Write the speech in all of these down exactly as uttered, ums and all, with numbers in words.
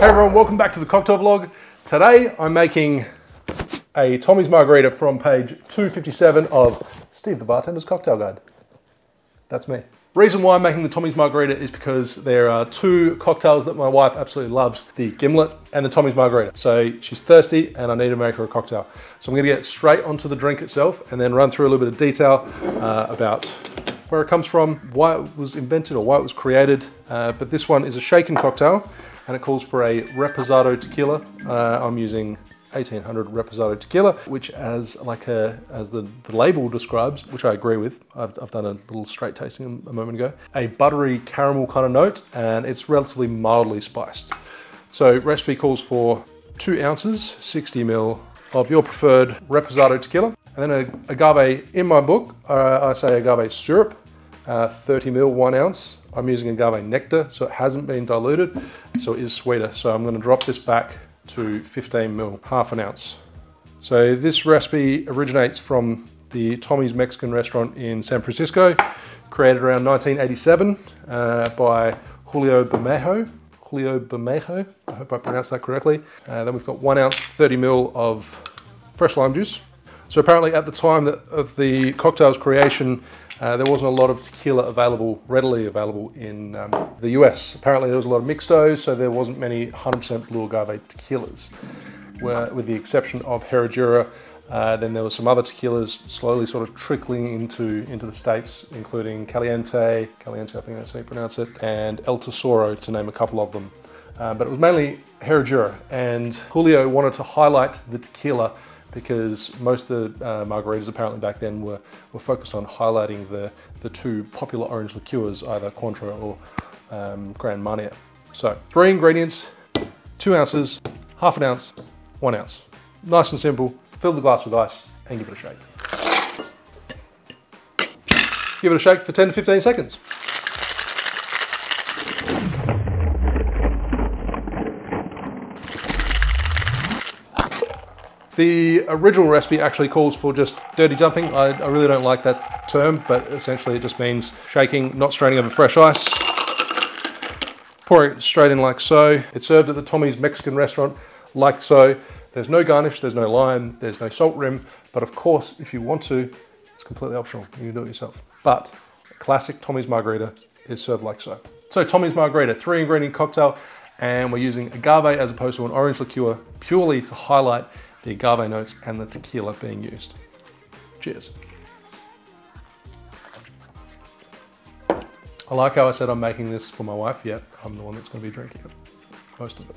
Hey everyone, welcome back to the cocktail vlog. Today I'm making a Tommy's Margarita from page two fifty-seven of Steve the Bartender's Cocktail Guide. That's me. Reason why I'm making the Tommy's Margarita is because there are two cocktails that my wife absolutely loves, the Gimlet and the Tommy's Margarita. So she's thirsty and I need to make her a cocktail. So I'm gonna get straight onto the drink itself and then run through a little bit of detail uh, about where it comes from, why it was invented or why it was created. Uh, but this one is a shaken cocktail and it calls for a reposado tequila. Uh, I'm using eighteen hundred reposado tequila, which as like a, as the, the label describes, which I agree with. I've, I've done a little straight tasting a moment ago. A buttery caramel kind of note, and it's relatively mildly spiced. So recipe calls for two ounces, sixty mil of your preferred reposado tequila. And then a, agave, in my book, uh, I say agave syrup, uh, thirty mil, one ounce. I'm using agave nectar, so it hasn't been diluted, so it is sweeter. So I'm gonna drop this back to fifteen mil, half an ounce. So this recipe originates from the Tommy's Mexican Restaurant in San Francisco, created around nineteen eighty-seven uh, by Julio Bermejo. Julio Bermejo, I hope I pronounced that correctly. Uh, then we've got one ounce, thirty mil of fresh lime juice. So apparently at the time of the cocktail's creation, uh, there wasn't a lot of tequila available, readily available in um, the U S. Apparently there was a lot of mixtos, so there wasn't many one hundred percent blue agave tequilas. Where, with the exception of Herradura, uh, then there were some other tequilas slowly sort of trickling into, into the States, including Caliente, Caliente, I think that's how you pronounce it, and El Tesoro, to name a couple of them. Uh, but it was mainly Herradura, and Julio wanted to highlight the tequila because most of the uh, margaritas apparently back then were, were focused on highlighting the, the two popular orange liqueurs, either Cointreau or um, Grand Marnier. So three ingredients, two ounces, half an ounce, one ounce. Nice and simple, fill the glass with ice and give it a shake. Give it a shake for ten to fifteen seconds. The original recipe actually calls for just dirty dumping. I, I really don't like that term, but essentially it just means shaking, not straining over fresh ice. Pour it straight in like so. It's served at the Tommy's Mexican Restaurant like so. There's no garnish, there's no lime, there's no salt rim, but of course, if you want to, it's completely optional. You can do it yourself. But a classic Tommy's Margarita is served like so. So Tommy's Margarita, three ingredient cocktail, and we're using agave as opposed to an orange liqueur purely to highlight the agave notes and the tequila being used. Cheers. I like how I said I'm making this for my wife, yet I'm the one that's gonna be drinking it, most of it.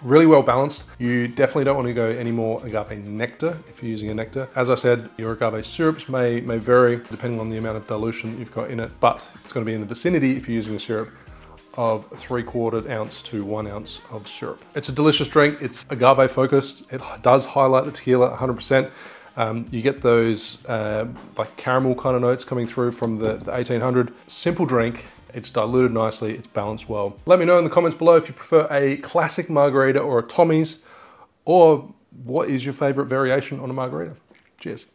Really well balanced. You definitely don't want to go any more agave nectar if you're using a nectar. As I said, your agave syrups may, may vary depending on the amount of dilution you've got in it, but it's gonna be in the vicinity if you're using a syrup of three-quarter ounce to one ounce of syrup. It's a delicious drink. It's agave focused. It does highlight the tequila one hundred percent. Um, you get those uh, like caramel kind of notes coming through from the, the eighteen hundred. Simple drink. It's diluted nicely. It's balanced well. Let me know in the comments below if you prefer a classic margarita or a Tommy's, or what is your favorite variation on a margarita. Cheers.